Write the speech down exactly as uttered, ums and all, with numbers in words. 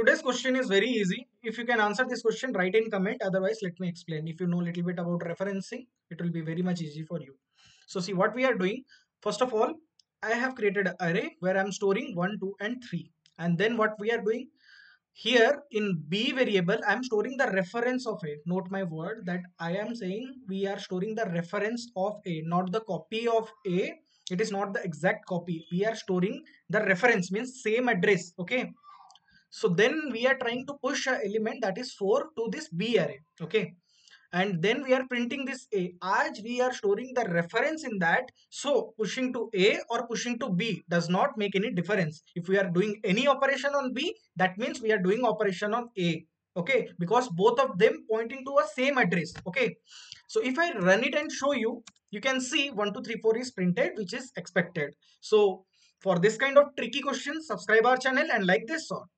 Today's question is very easy. If you can answer this question, write in comment. Otherwise, let me explain. If you know a little bit about referencing, it will be very much easy for you. So see what we are doing. First of all, I have created an array where I'm storing one, two, and three. And then what we are doing here in B variable, I'm storing the reference of A. Note my word that I am saying we are storing the reference of A, not the copy of A. It is not the exact copy. We are storing the reference, means same address. Okay. So then we are trying to push an element that is four to this B array. Okay. And then we are printing this A. As we are storing the reference in that, so pushing to A or pushing to B does not make any difference. If we are doing any operation on B, that means we are doing operation on A. Okay. Because both of them pointing to a same address. Okay. So if I run it and show you, you can see one, two, three, four is printed, which is expected. So for this kind of tricky questions, subscribe our channel and like this sort.